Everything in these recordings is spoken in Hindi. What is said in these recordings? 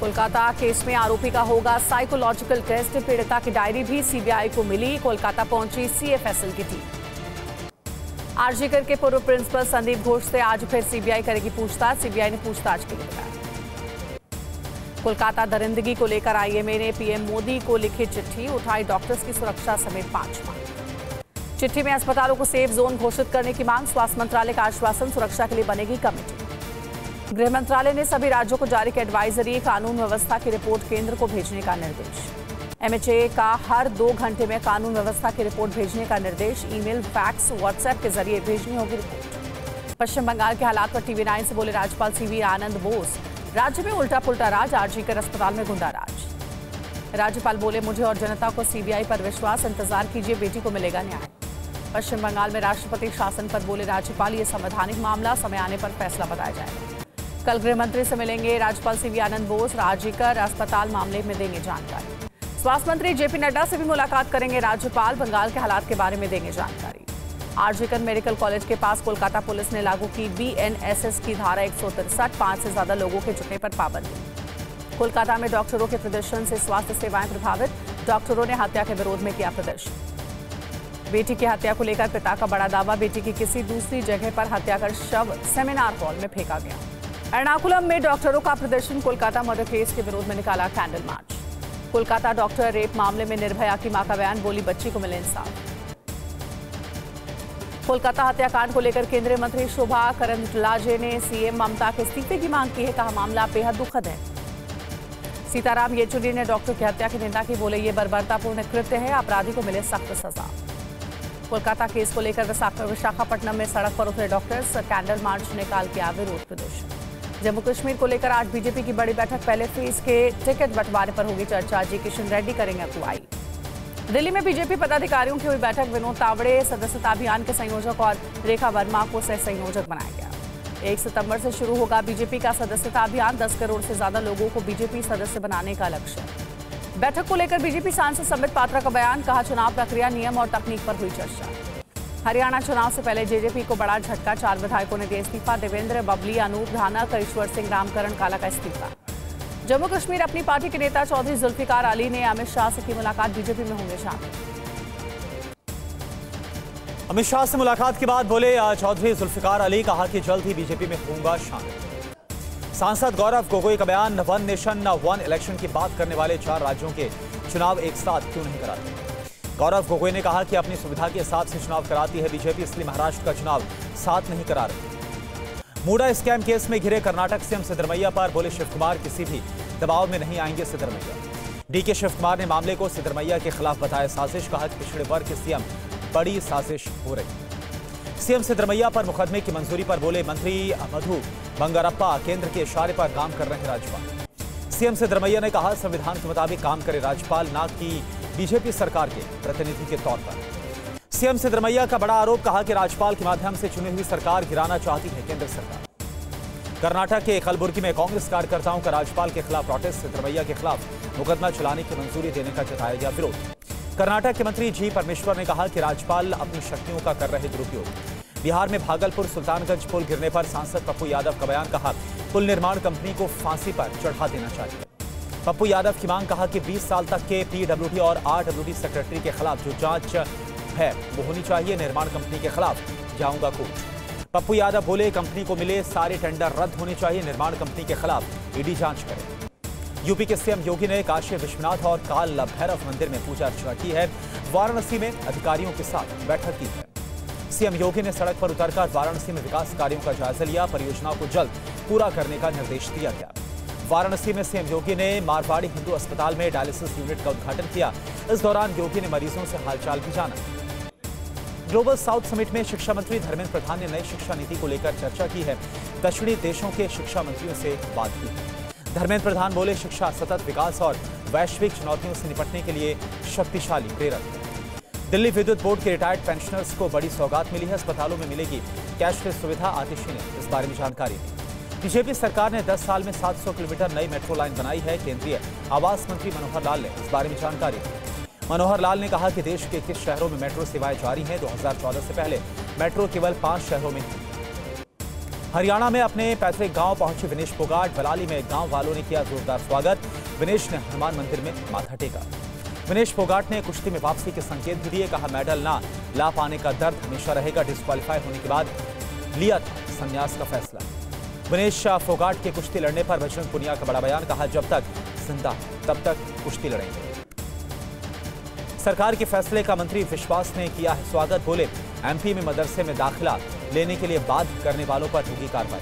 कोलकाता केस में आरोपी का होगा साइकोलॉजिकल टेस्ट, पीड़िता की डायरी भी सीबीआई को मिली। कोलकाता पहुंची सीएफएसएल की टीम। आरजीकर के पूर्व प्रिंसिपल संदीप घोष से आज फिर सीबीआई करेगी पूछताछ, सीबीआई ने पूछताछ के लिए बताया। कोलकाता दरिंदगी को लेकर आईएमए ने पीएम मोदी को लिखी चिट्ठी, उठाई डॉक्टर्स की सुरक्षा समेत 5 मांग। चिट्ठी में अस्पतालों को सेफ जोन घोषित करने की मांग, स्वास्थ्य मंत्रालय का आश्वासन, सुरक्षा के लिए बनेगी कमेटी। गृह मंत्रालय ने सभी राज्यों को जारी की एडवाइजरी, कानून व्यवस्था की रिपोर्ट केंद्र को भेजने का निर्देश। एमएचए का हर 2 घंटे में कानून व्यवस्था की रिपोर्ट भेजने का निर्देश, ईमेल, फैक्स, व्हाट्सएप के जरिए भेजनी होगी रिपोर्ट। पश्चिम बंगाल के हालात पर टीवी 9 से बोले राज्यपाल सीवी आनंद बोस, राज्य में उल्टा पुल्टा राज, आरजीकर अस्पताल में गुंडा राज। राज्यपाल बोले मुझे और जनता को सीबीआई पर विश्वास, इंतजार कीजिए बेटी को मिलेगा न्याय। पश्चिम बंगाल में राष्ट्रपति शासन पर बोले राज्यपाल, ये संवैधानिक मामला, समय आने पर फैसला बताया जाएगा। कल गृह मंत्री से मिलेंगे राज्यपाल सीवी आनंद बोस, आरजीकर अस्पताल मामले में देंगे जानकारी। स्वास्थ्य मंत्री जेपी नड्डा से भी मुलाकात करेंगे राज्यपाल, बंगाल के हालात के बारे में देंगे जानकारी। आरजीकर मेडिकल कॉलेज के पास कोलकाता पुलिस ने लागू की बीएनएसएस की धारा 163, 5 से ज्यादा लोगों के जुटने पर पाबंदी। कोलकाता में डॉक्टरों के प्रदर्शन से स्वास्थ्य सेवाएं प्रभावित, डॉक्टरों ने हत्या के विरोध में किया प्रदर्शन। बेटी की हत्या को लेकर पिता का बड़ा दावा, बेटी की किसी दूसरी जगह पर हत्या कर शव सेमिनार हॉल में फेंका गया। एर्नाकुलम में डॉक्टरों का प्रदर्शन, कोलकाता मर्डर केस के विरोध में निकाला candle march. Kolkata doctor rape मामले में निर्भया की मां का बयान, बोली बच्ची को मिले इंसाफ। कोलकाता हत्याकांड को लेकर केंद्रीय मंत्री शोभा करंदलाजे ने सीएम ममता के इस्तीफे की मांग की है, कहा मामला बेहद दुखद है। सीताराम येचुरी ने डॉक्टर की हत्या की निंदा की, बोले ये बर्बरतापूर्ण कृत्य है, अपराधी को मिले सख्त सजा। कोलकाता केस को लेकर विशाखापट्टनम में सड़क पर उतरे डॉक्टर्स, कैंडल मार्च निकाल किया विरोध प्रदर्शन। जम्मू कश्मीर को लेकर आज बीजेपी की बड़ी बैठक, पहले फीस के टिकट बंटवारे पर होगी चर्चा, जी किशन रेड्डी करेंगे अगुवाई। दिल्ली में बीजेपी पदाधिकारियों की हुई बैठक, विनोद तावड़े सदस्यता अभियान के संयोजक और रेखा वर्मा को सह संयोजक बनाया गया। 1 सितंबर से शुरू होगा बीजेपी का सदस्यता अभियान, 10 करोड़ से ज्यादा लोगों को बीजेपी सदस्य बनाने का लक्ष्य। बैठक को लेकर बीजेपी सांसद संबित पात्रा का बयान, कहा चुनाव प्रक्रिया, नियम और तकनीक पर हुई चर्चा। हरियाणा चुनाव से पहले जेजेपी को बड़ा झटका, 4 विधायकों ने दिया इस्तीफा, देवेंद्र, बबली, अनूप धाना का, ईश्वर सिंह रामकरण काला का इस्तीफा। जम्मू कश्मीर अपनी पार्टी के नेता चौधरी जुल्फिकार अली ने अमित शाह से की मुलाकात, बीजेपी में होंगे शामिल। अमित शाह से मुलाकात के बाद बोले चौधरी जुल्फिकार अली, कहा कि जल्द ही बीजेपी में होंगे शामिल। सांसद गौरव गोगोई का बयान, वन नेशन वन इलेक्शन की बात करने वाले 4 राज्यों के चुनाव एक साथ क्यों नहीं कराते। गौरव गोगोई ने कहा कि अपनी सुविधा के हिसाब से चुनाव कराती है बीजेपी, इसलिए महाराष्ट्र का चुनाव साथ नहीं करा रही। मूडा स्कैम केस में घिरे कर्नाटक सीएम सिद्धरमैया पर बोले शिव कुमार, किसी भी दबाव में नहीं आएंगे सिद्धरमैया। डीके शिव कुमार ने मामले को सिद्धरमैया के खिलाफ बताया साजिश, कहा कि पिछड़े वर्ग के सीएम बड़ी साजिश हो रही। सीएम सिद्धरमैया पर मुकदमे की मंजूरी पर बोले मंत्री मधु मंगरपा, केंद्र के इशारे पर काम कर रहे हैं राज्यपाल। सीएम सिद्धरमैया ने कहा संविधान के मुताबिक काम करे राज्यपाल, ना कि बीजेपी सरकार के प्रतिनिधि के तौर पर। सीएम सिद्धरमैया का बड़ा आरोप, कहा कि राज्यपाल के माध्यम से चुनी हुई सरकार गिराना चाहती है केंद्र सरकार। कर्नाटक के कलबुर्गी में कांग्रेस कार्यकर्ताओं का राज्यपाल के खिलाफ प्रोटेस्ट, सिद्धरमैया के खिलाफ मुकदमा चलाने की मंजूरी देने का जताया गया विरोध। कर्नाटक के मंत्री जी परमेश्वर ने कहा कि राज्यपाल अपनी शक्तियों का कर रहे दुरुपयोग। बिहार में भागलपुर सुल्तानगंज पुल गिरने पर सांसद पप्पू यादव का बयान, कहा पुल निर्माण कंपनी को फांसी पर चढ़ा देना चाहिए। पप्पू यादव की मांग, कहा कि 20 साल तक के पीडब्ल्यूडी और आरडब्ल्यूडी सेक्रेटरी के खिलाफ जो जांच है वो होनी चाहिए, निर्माण कंपनी के खिलाफ जाऊंगा कोर्ट। पप्पू यादव बोले कंपनी को मिले सारे टेंडर रद्द होने चाहिए, निर्माण कंपनी के खिलाफ ईडी जांच करे। यूपी के सीएम योगी ने काशी विश्वनाथ और काल भैरव मंदिर में पूजा अर्चना की है, वाराणसी में अधिकारियों के साथ बैठक की है। सीएम योगी ने सड़क पर उतरकर वाराणसी में विकास कार्यों का जायजा लिया, परियोजनाओं को जल्द पूरा करने का निर्देश दिया गया। वाराणसी में सीएम योगी ने मारवाड़ी हिंदू अस्पताल में डायलिसिस यूनिट का उद्घाटन किया, इस दौरान योगी ने मरीजों से हालचाल भी जाना। ग्लोबल साउथ समिट में शिक्षा मंत्री धर्मेंद्र प्रधान ने नई शिक्षा नीति को लेकर चर्चा की है, दक्षिणी देशों के शिक्षा मंत्रियों से बात की। धर्मेंद्र प्रधान बोले शिक्षा सतत विकास और वैश्विक चुनौतियों से निपटने के लिए शक्तिशाली प्रेरक है। दिल्ली विद्युत बोर्ड के रिटायर्ड पेंशनर्स को बड़ी सौगात मिली है, अस्पतालों में मिलेगी कैशलेस सुविधा, आतिशी ने इस बारे में जानकारी दी। बीजेपी सरकार ने 10 साल में 700 किलोमीटर नई मेट्रो लाइन बनाई है, केंद्रीय आवास मंत्री मनोहर लाल ने इस बारे में जानकारी दी। मनोहर लाल ने कहा कि देश के किस शहरों में मेट्रो सेवाएं जारी हैं, 2014 से पहले मेट्रो केवल 5 शहरों में थी। हरियाणा में अपने पैतृक गांव पहुंचे विनेश फोगाट, बलाली में गांव वालों ने किया जोरदार स्वागत। विनेश ने हनुमान मंदिर में माथा टेका। विनेश फोगाट ने कुश्ती में वापसी के संकेत भी दिए, कहा मेडल ना ला पाने का दर्द हमेशा रहेगा। डिस्क्वालीफाई होने के बाद लिया था संन्यास का फैसला। विनेश फोगाट के कुश्ती लड़ने पर बजरंग पुनिया का बड़ा बयान, कहा जब तक जिंदा तब तक कुश्ती लड़ेंगे। सरकार के फैसले का मंत्री विश्वास ने किया है स्वागत, बोले एमपी में मदरसे में दाखिला लेने के लिए बाध्य करने वालों पर होगी कार्रवाई।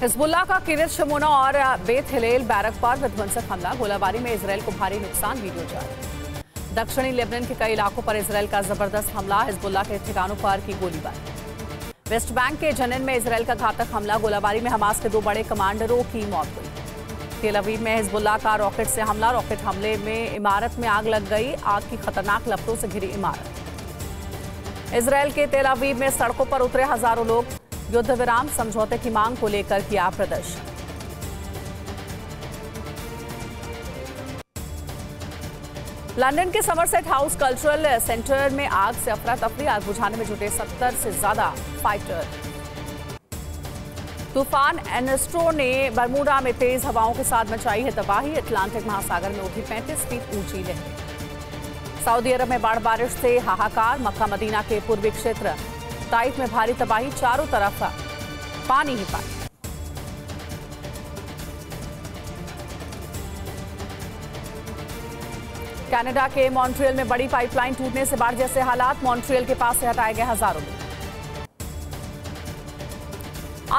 हिजबुल्ला का किरत शमोना और बेत हिलेल बैरक पर विध्वंसक हमला, गोलाबारी में इजरायल को भारी नुकसान। वीडियो जारी। दक्षिणी लेबनान के कई इलाकों पर इजरायल का जबरदस्त हमला, हिजबुल्ला के ठिकानों पर की गोलीबारी। वेस्ट बैंक के जनेन में इजरायल का घातक हमला, गोलाबारी में हमास के दो बड़े कमांडरों की मौत हुई। तेल अवीव में हिजबुल्ला का रॉकेट से हमला, रॉकेट हमले में इमारत में आग लग गई, आग की खतरनाक लपटों से घिरी इमारत। इजरायल के तेल अवीव में सड़कों पर उतरे हजारों लोग, युद्ध विराम समझौते की मांग को लेकर किया प्रदर्शन। लंदन के समरसेट हाउस कल्चरल सेंटर में आग से अफरा तफरी, आग बुझाने में जुटे 70 से ज्यादा फाइटर। तूफान एनस्ट्रो ने बरमूडा में तेज हवाओं के साथ मचाई है तबाही, अटलांटिक महासागर में उठी 35 फीट ऊंची लहरें। सऊदी अरब में बाढ़ बारिश से हाहाकार, मक्का मदीना के पूर्वी क्षेत्र ताइफ में भारी तबाही, चारों तरफ पानी ही पानी। कनाडा के मॉन्ट्रियल में बड़ी पाइपलाइन टूटने से बाढ़ जैसे हालात, मॉन्ट्रियल के पास से हटाए गए हजारों लोग।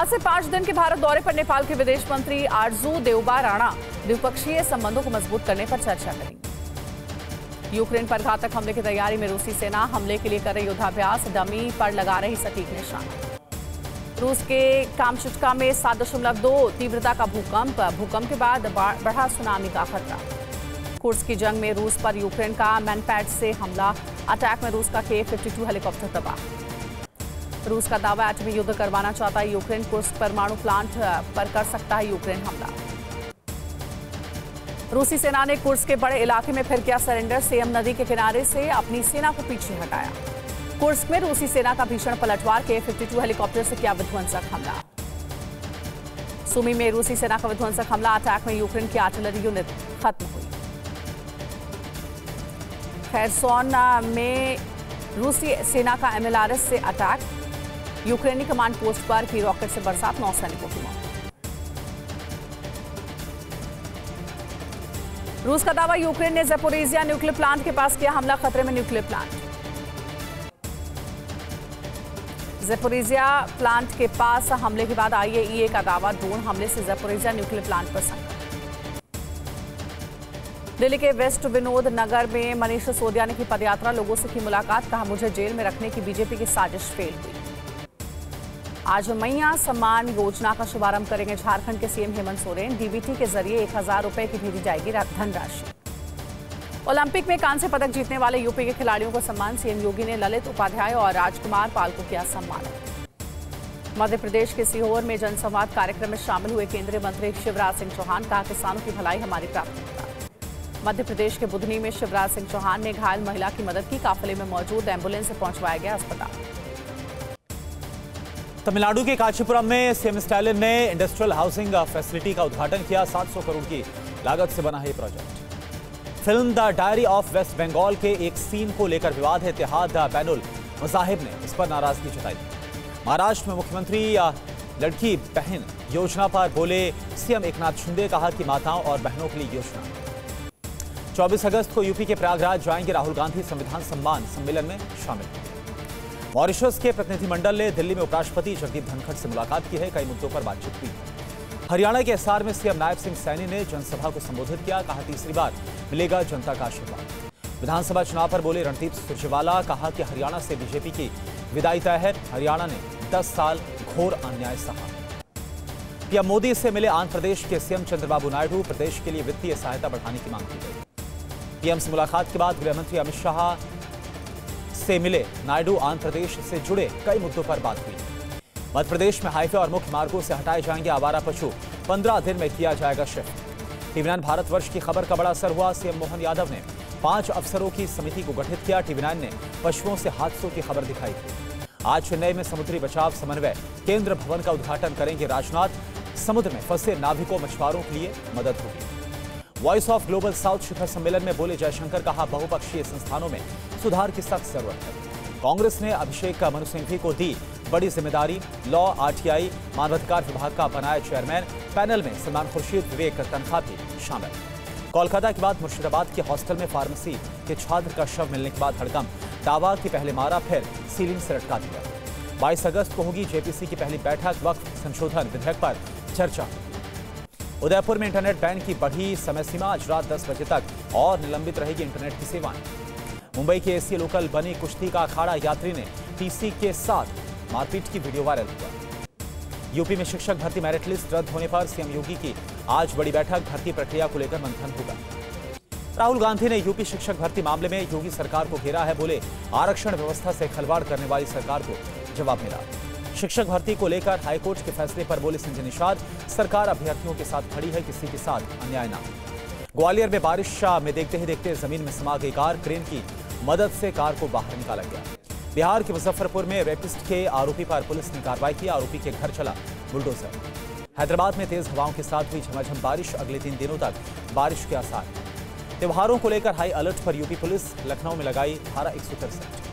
आज से 5 दिन के भारत दौरे पर नेपाल के विदेश मंत्री आरजू देउबा राणा द्विपक्षीय संबंधों को मजबूत करने पर चर्चा करेंगे। यूक्रेन पर घातक हमले की तैयारी में रूसी सेना, हमले के लिए कर रही युद्धाभ्यास, डमी पर लगा रही सटीक निशाना। रूस के कामचुटका में 7.2 तीव्रता का भूकंप, भूकंप के बाद बढ़ा सुनामी का खतरा। कुर्स की जंग में रूस पर यूक्रेन का मैनपैड से हमला, अटैक में रूस का K-52 हेलीकॉप्टर तबाह। रूस का दावा एटमी युद्ध करवाना चाहता है यूक्रेन, कुर्स परमाणु प्लांट पर कर सकता है यूक्रेन हमला। रूसी सेना ने कुर्स के बड़े इलाके में फिर किया सरेंडर, सेम नदी के किनारे से अपनी सेना को पीछे हटाया। कुर्स में रूसी सेना का भीषण पलटवार, K-52 हेलीकॉप्टर से किया विध्वंसक हमला। सुमी में रूसी सेना का विध्वंसक हमला, अटैक में यूक्रेन की आर्टिलरी यूनिट खत्म हुई। खैरसोन में रूसी सेना का MLRS से अटैक, यूक्रेनी कमांड पोस्ट पर की रॉकेट से बरसात, 9 सैनिकों की मौत। रूस का दावा यूक्रेन ने ज़ैपोरीजिया न्यूक्लियर प्लांट के पास किया हमला, खतरे में न्यूक्लियर प्लांट। ज़ैपोरीजिया प्लांट के पास हमले के बाद IAEA का दावा, ड्रोन हमले से ज़ैपोरीजिया न्यूक्लियर प्लांट पर संकट। दिल्ली के वेस्ट विनोद नगर में मनीष सिसोदिया ने की पदयात्रा, लोगों से की मुलाकात, कहा मुझे जेल में रखने की बीजेपी की साजिश फेल हुई। आज मैया सम्मान योजना का शुभारंभ करेंगे झारखंड के सीएम हेमंत सोरेन, डीबीटी के जरिए 1000 रुपए की भेजी जाएगी धनराशि। ओलंपिक में कांस्य पदक जीतने वाले यूपी के खिलाड़ियों को सम्मान, सीएम योगी ने ललित उपाध्याय और राजकुमार पाल को किया सम्मानित। मध्य प्रदेश के सीहोर में जनसंवाद कार्यक्रम में शामिल हुए केंद्रीय मंत्री शिवराज सिंह चौहान, कहा किसानों की भलाई हमारी प्राथमिकता। मध्य प्रदेश के बुधनी में शिवराज सिंह चौहान ने घायल महिला की मदद की, काफिले में मौजूद एम्बुलेंस से पहुंचवाया गया अस्पताल। तमिलनाडु के कांचीपुरम में सीएम स्टालिन ने इंडस्ट्रियल हाउसिंग फैसिलिटी का उद्घाटन किया, 700 करोड़ की लागत से बना है project. Film the diary of West Bengal के एक सीन को लेकर विवाद है, इतिहाद बैनुल मजाहिब ने इस पर नाराजगी जताई। महाराष्ट्र में मुख्यमंत्री लड़की बहन योजना पर बोले सीएम एकनाथ शिंदे, कहा कि माताओं और बहनों के लिए योजना। 24 अगस्त को यूपी के प्रयागराज जाएंगे राहुल गांधी, संविधान सम्मान सम्मेलन में शामिल। मॉरिशस के प्रतिनिधिमंडल ने दिल्ली में उपराष्ट्रपति जगदीप धनखड़ से मुलाकात की है, कई मुद्दों पर बातचीत हुई। हरियाणा के एसआर में सीएम नायब सिंह सैनी ने जनसभा को संबोधित किया, कहा तीसरी बार मिलेगा जनता का आशीर्वाद। विधानसभा चुनाव पर बोले रणदीप सुरजेवाला, कहा कि हरियाणा से बीजेपी की विदाई तय है, हरियाणा ने 10 साल घोर अन्याय सहा। पीएम मोदी से मिले आंध्र प्रदेश के सीएम चंद्रबाबू नायडू, प्रदेश के लिए वित्तीय सहायता बढ़ाने की मांग की गई। पीएम से मुलाकात के बाद गृहमंत्री अमित शाह से मिले नायडू, आंध्र प्रदेश से जुड़े कई मुद्दों पर बात हुई। मध्य प्रदेश में हाईवे और मुख्य मार्गों से हटाए जाएंगे आवारा पशु, 15 दिन में किया जाएगा शिफ्ट। टीवी9 भारतवर्ष की खबर का बड़ा असर हुआ, सीएम मोहन यादव ने 5 अफसरों की समिति को गठित किया, टीवी9 ने पशुओं से हादसों की खबर दिखाई थी। आज चेन्नई में समुद्री बचाव समन्वय केंद्र भवन का उद्घाटन करेंगे राजनाथ। समुद्र में फंसे नाविकों मछुआरों के लिए मदद होगी। वॉइस ऑफ ग्लोबल साउथ शिखर सम्मेलन में बोले जयशंकर, कहा बहुपक्षीय संस्थानों में सुधार की सख्त जरूरत है। कांग्रेस ने अभिषेक मनु सिंघवी को दी बड़ी जिम्मेदारी। लॉ आरटीआई मानवाधिकार विभाग का बनाया चेयरमैन। पैनल में सलमान खुर्शीद, विवेक तनखा भी शामिल। कोलकाता के बाद मुर्शिदाबाद के हॉस्टल में फार्मेसी के छात्र का शव मिलने के बाद हड़कंप। दावा की पहले मारा, फिर सीलिंग से लटका दिया। 22 अगस्त को होगी जेपीसी की पहली बैठक। वक्फ संशोधन विधेयक पर चर्चा। उदयपुर में इंटरनेट बैन की बढ़ी समय सीमा, आज रात 10 बजे तक और निलंबित रहेगी इंटरनेट की सेवाएं। मुंबई के एसी लोकल बनी कुश्ती का अखाड़ा, यात्री ने टीसी के साथ मारपीट की वीडियो वायरल हुआ। यूपी में शिक्षक भर्ती मेरिट लिस्ट रद्द होने पर सीएम योगी की आज बड़ी बैठक, भर्ती प्रक्रिया को लेकर मंथन होगा। राहुल गांधी ने यूपी शिक्षक भर्ती मामले में योगी सरकार को घेरा है, बोले आरक्षण व्यवस्था से खिलवाड़ करने वाली सरकार को जवाब मिला। शिक्षक भर्ती को लेकर हाईकोर्ट के फैसले पर बोले संजय निषाद, सरकार अभ्यर्थियों के साथ खड़ी है, किसी के साथ अन्याय ना। ग्वालियर में बारिश में देखते ही देखते जमीन में समा गई कार, क्रेन की मदद से कार को बाहर निकाला गया। बिहार के मुजफ्फरपुर में रेपिस्ट के आरोपी पर पुलिस ने कार्रवाई की, आरोपी के घर चला बुलडोजर। हैदराबाद में तेज हवाओं के साथ हुई झमाझम बारिश, अगले 3 दिनों तक बारिश के आसार। त्योहारों को लेकर हाई अलर्ट पर यूपी पुलिस, लखनऊ में लगाई धारा 163।